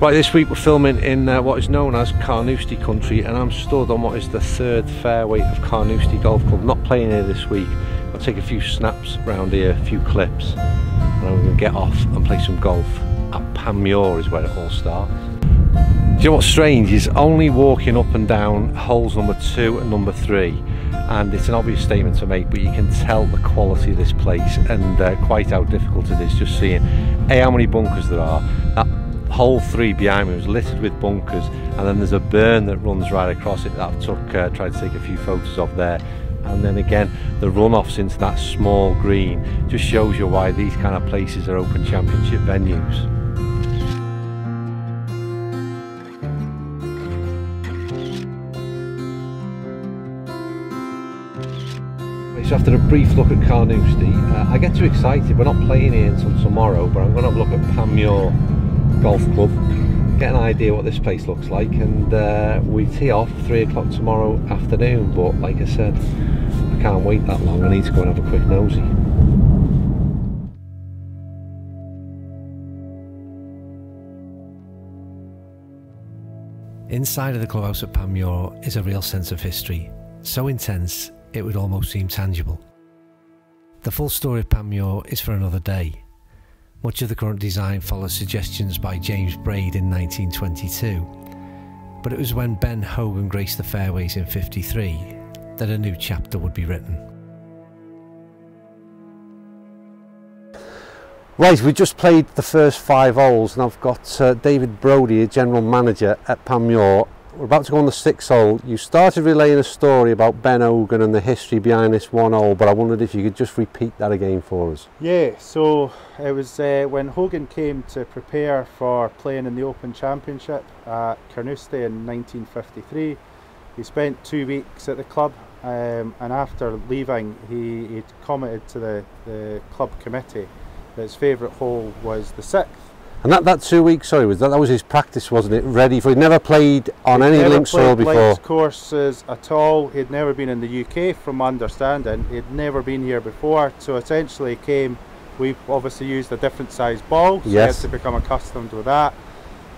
Right, this week we're filming in what is known as Carnoustie country, and I'm stood on what is the third fairway of Carnoustie Golf Club. Not playing here this week. I'll take a few snaps round here, a few clips, and then we're going to get off and play some golf. At Panmure is where it all starts. Do you know what's strange? He's only walking up and down holes number 2 and number 3, and it's an obvious statement to make, but you can tell the quality of this place and quite how difficult it is, just seeing A, how many bunkers there are. That hole 3 behind me was littered with bunkers, and then there's a burn that runs right across it that I tried to take a few photos of there, and then again the runoffs into that small green. Just shows you why these kind of places are Open Championship venues. So after a brief look at Carnoustie, I get too excited. We're not playing here until tomorrow, but I'm going to have a look at Panmure Golf Club, get an idea what this place looks like, and we tee off 3 o'clock tomorrow afternoon. But like I said, I can't wait that long. I need to go and have a quick nosy. Inside of the clubhouse at Panmure is a real sense of history, so intense it would almost seem tangible. The full story of Panmure is for another day. Much of the current design follows suggestions by James Braid in 1922, but it was when Ben Hogan graced the fairways in 1953 that a new chapter would be written. Right, we just played the first 5 holes, and I've got David Brodie, a general manager at Panmure. We're about to go on the 6th hole. You started relaying a story about Ben Hogan and the history behind this one hole, but I wondered if you could just repeat that again for us. Yeah, so it was when Hogan came to prepare for playing in the Open Championship at Carnoustie in 1953. He spent 2 weeks at the club, and after leaving he commented to the club committee that his favourite hole was the 6th. And that 2 weeks, sorry, that was his practice, wasn't it? Ready for, he'd never played on any links soil before. Never played courses at all. He'd never been in the UK, from my understanding. He'd never been here before, so essentially we obviously used a different size ball, so yes, he had to become accustomed with that.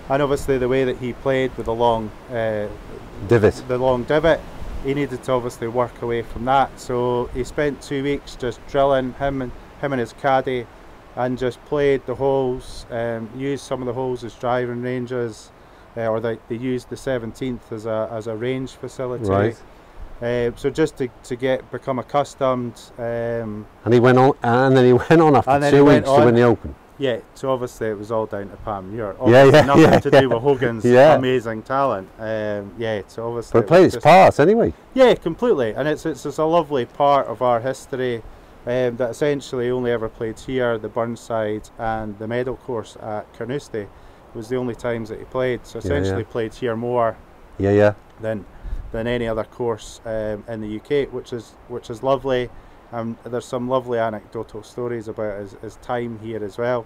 And obviously the way that he played with the long divot. The long divot, he needed to obviously work away from that. So he spent 2 weeks just drilling, him and his caddy, and just played the holes, used some of the holes as driving ranges, or they used the 17th as a range facility. Right. So just to become accustomed. And he went on, and then he went on after 2 weeks to win the Open. Yeah. So obviously it was all down to Panmure. Nothing to do with Hogan's amazing talent. Yeah. So obviously. But it played its part anyway. Yeah, completely. And it's a lovely part of our history. That essentially only ever played here, the Burnside and the medal course at Carnoustie was the only times that he played, so essentially played here more than any other course in the UK, which is lovely. There's some lovely anecdotal stories about his time here as well.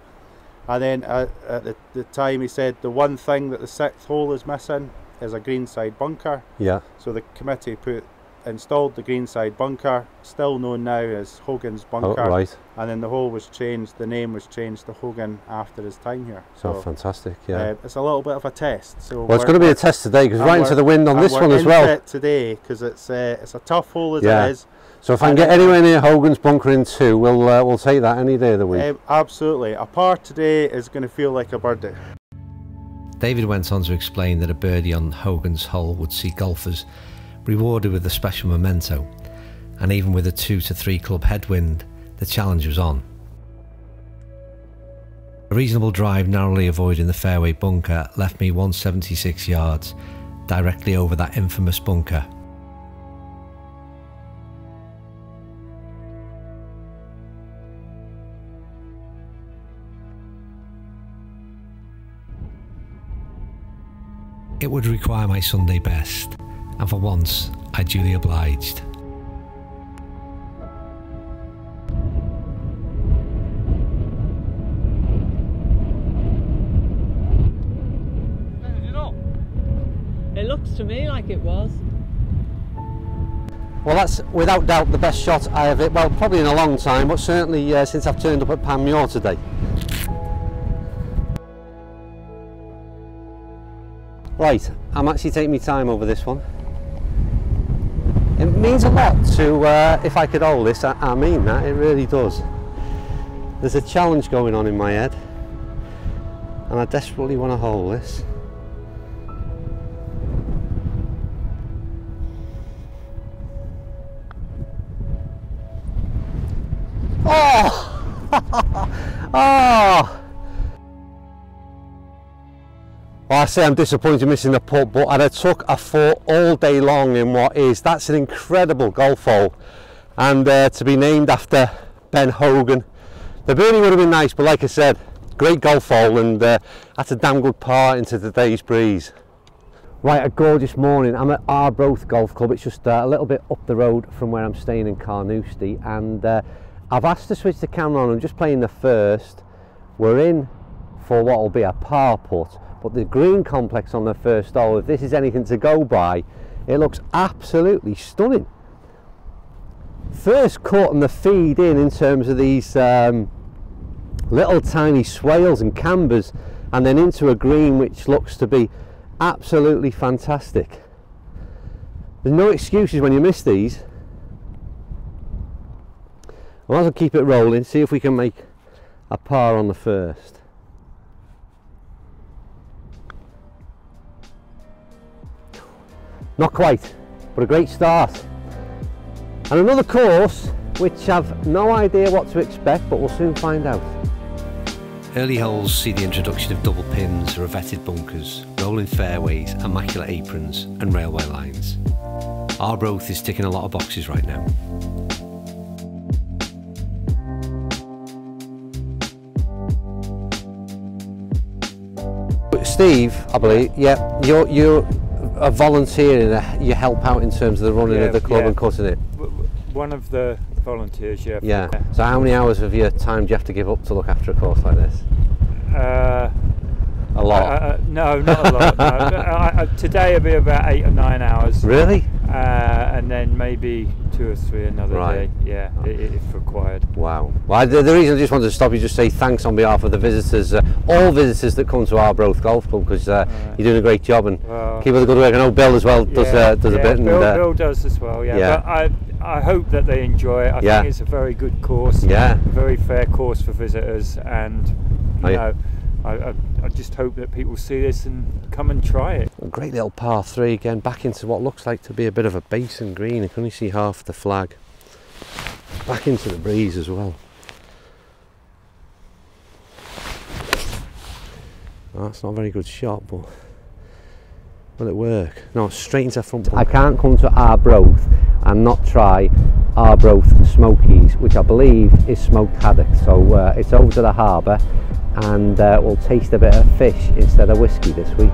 And then at the time he said the one thing that the 6th hole is missing is a greenside bunker. Yeah. So the committee installed the greenside bunker, still known now as Hogan's Bunker. Oh, right. And then the hole was changed, the name was changed to Hogan after his time here. So fantastic, yeah. It's a little bit of a test. So well, it's going to be a test today, because right into the wind on this one as well. It today, because it's a tough hole as it is. So if I can get anywhere near Hogan's Bunker in 2, we'll take that any day of the week. Absolutely. A par today is going to feel like a birdie. David went on to explain that a birdie on Hogan's hole would see golfers rewarded with a special memento, and even with a 2 to 3 club headwind, the challenge was on. A reasonable drive narrowly avoiding the fairway bunker left me 176 yards, directly over that infamous bunker. It would require my Sunday best, and for once, I duly obliged. It looks to me like it was. Well, that's without doubt the best shot I have hit, well, probably in a long time, but certainly since I've turned up at Panmure today. Right, I'm actually taking my time over this one. It means a lot to, if I could hold this, I mean that, it really does. There's a challenge going on in my head and I desperately want to hold this. Oh! Oh! Well, I say I'm disappointed missing the putt, but I took a four all day long in what is. That's an incredible golf hole, and to be named after Ben Hogan. The birdie would have been nice, but like I said, great golf hole, and that's a damn good par into today's breeze. Right, a gorgeous morning. I'm at Arbroath Golf Club. It's just a little bit up the road from where I'm staying in Carnoustie, and I've asked to switch the camera on. I'm just playing the first. We're in for what will be a par putt. But the green complex on the first hole, if this is anything to go by, it looks absolutely stunning. First cut and the feed in terms of these little tiny swales and cambers, and then into a green which looks to be absolutely fantastic. There's no excuses when you miss these. I'll also keep it rolling, see if we can make a par on the first. Not quite, but a great start. And another course which I've no idea what to expect, but we'll soon find out. Early holes see the introduction of double pins, revetted bunkers, rolling fairways, immaculate aprons and railway lines. Arbroath is ticking a lot of boxes right now. Steve, I believe, yeah, you're a volunteer and you help out in terms of the running of the club and cutting it? One of the volunteers, yeah. Yeah. So how many hours of your time do you have to give up to look after a course like this? A lot? No, not a lot. No. Today it'll be about 8 or 9 hours. Really? And then maybe 2 or 3 another day, yeah, if required. Wow. Well, the reason I just wanted to stop you, just say thanks on behalf of the visitors, all visitors that come to Arbroath Golf Club, because you're doing a great job, and keep up the good work. I know Bill as well does a bit. Bill, and, Bill does as well, yeah. But I hope that they enjoy it. I think it's a very good course, a very fair course for visitors, and you know, I just hope that people see this and come and try it. A great little par 3 again, back into what looks like to be a bit of a basin green. You can only see half the flag. Back into the breeze as well. Oh, that's not a very good shot, but will it work? No, straight into front bunker. I can't come to Arbroath and not try Arbroath Smokies, which I believe is smoked haddock. So it's over to the harbour, and we'll taste a bit of fish instead of whiskey this week.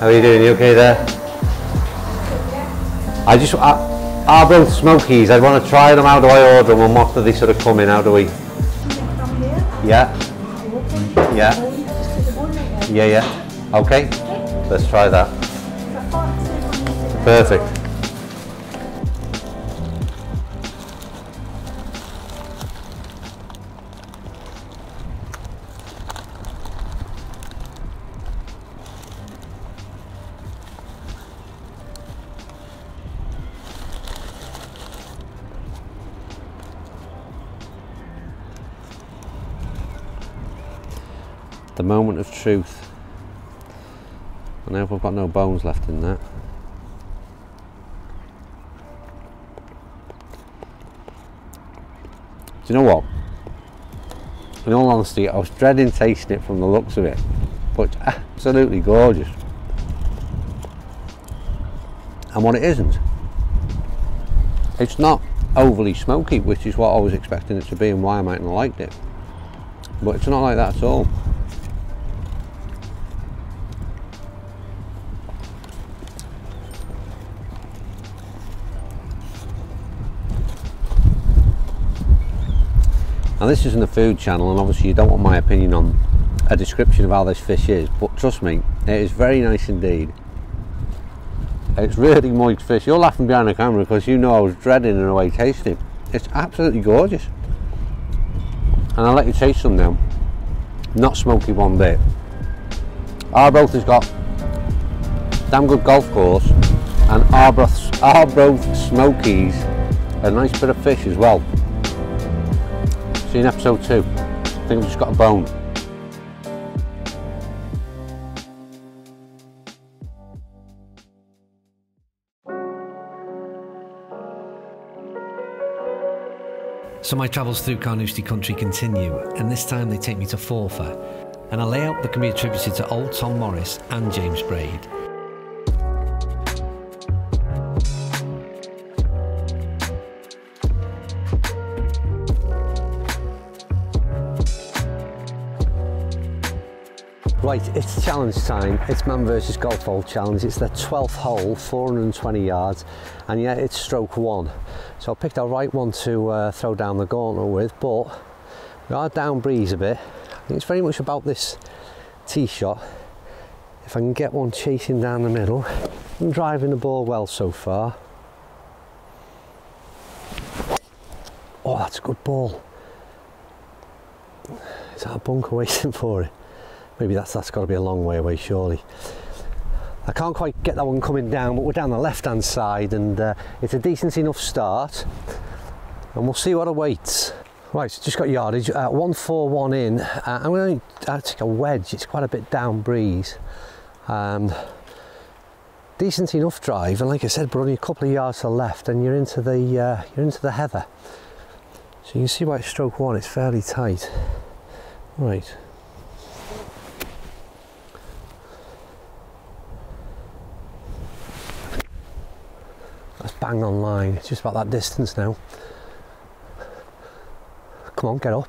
How are you doing? You okay there? Arbroath Smokies, I want to try them. How do I order them and what do they sort of come in? How do we? Yeah. Yeah. Yeah, yeah. Okay. Let's try that. Perfect. The moment of truth. And I hope I've got no bones left in that. Do you know what? In all honesty, I was dreading tasting it from the looks of it, but it's absolutely gorgeous. And what it isn't, it's not overly smoky, which is what I was expecting it to be and why I might not have liked it. But it's not like that at all. Now this isn't a food channel, and obviously you don't want my opinion on a description of how this fish is, but trust me, it is very nice indeed. It's really moist fish. You're laughing behind the camera because you know I was dreading in a way tasting. It's absolutely gorgeous. And I'll let you taste some now. Not smoky one bit. Arbroath has got a damn good golf course, and Arbroath Smokies, a nice bit of fish as well. See you in episode 2. I think I've just got a bone. So my travels through Carnoustie country continue, and this time they take me to Forfar and a layout that can be attributed to old Tom Morris and James Braid. Right, it's challenge time. It's man versus golf hole challenge. It's the 12th hole, 420 yards, and yet it's stroke one. So I picked our right one to throw down the gauntlet with, but we are down breeze a bit. I think it's very much about this tee shot. If I can get one chasing down the middle, I'm driving the ball well so far. Oh, that's a good ball. Is that a bunker waiting for it? Maybe that's got to be a long way away, surely. I can't quite get that one coming down, but we're down the left-hand side, and it's a decent enough start, and we'll see what awaits. Right, so just got yardage, 141 in. I'm going to take a wedge. It's quite a bit down breeze. Decent enough drive, and like I said, we're only a couple of yards to the left, and you're into the heather. So you can see by stroke one, it's fairly tight. Right. Bang on line, it's just about that distance now. Come on, get up.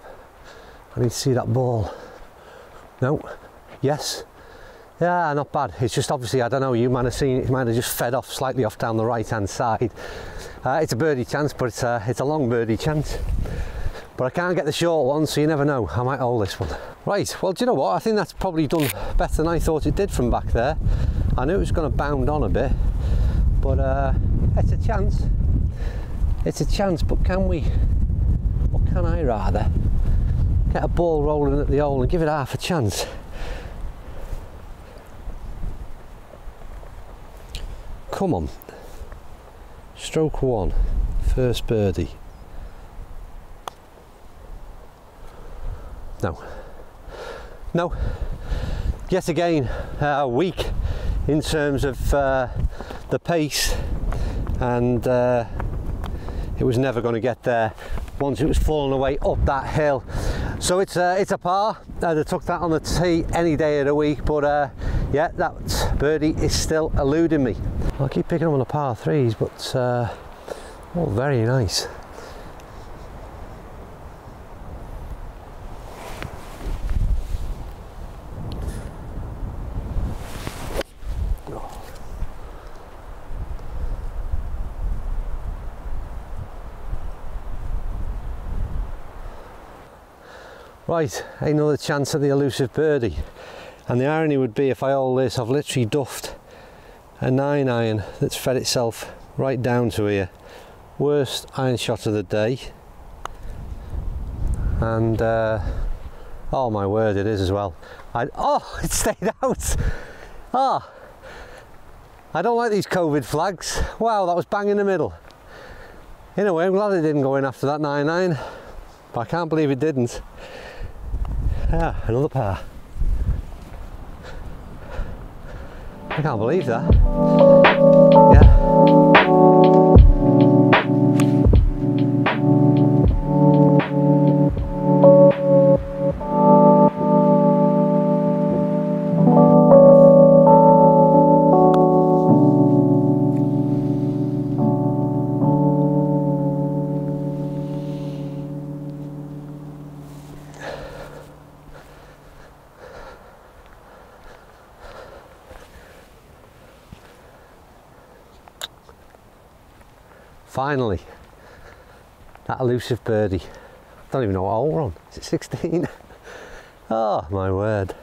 I need to see that ball. No, yes. Yeah, not bad. It's just obviously, I don't know, you might have seen it, might have just fed off slightly off down the right hand side. It's a birdie chance, but it's a long birdie chance. But I can't get the short one, so you never know. I might hole this one. Right, well, do you know what? I think that's probably done better than I thought it did from back there. I knew it was going to bound on a bit, but it's a chance. It's a chance, but can we, or can I rather, get a ball rolling at the hole and give it half a chance? Come on. Stroke one, first birdie. No. No. Yet again, weak in terms of the pace. And it was never going to get there once it was falling away up that hill. So it's a par. I'd have took that on the tee any day of the week, but yeah, that birdie is still eluding me. I keep picking up on the par threes, but oh, very nice. Right, another chance at the elusive birdie, and the irony would be if I hole this, I've literally duffed a 9-iron that's fed itself right down to here. Worst iron shot of the day, and oh my word, it is as well. Oh, it stayed out. Ah, I don't like these COVID flags. Wow, that was bang in the middle. In a way, I'm glad it didn't go in after that 9-iron, but I can't believe it didn't. Ah, another par. I can't believe that. Finally, that elusive birdie. I don't even know what hole we're on. Is it 16? Oh, my word.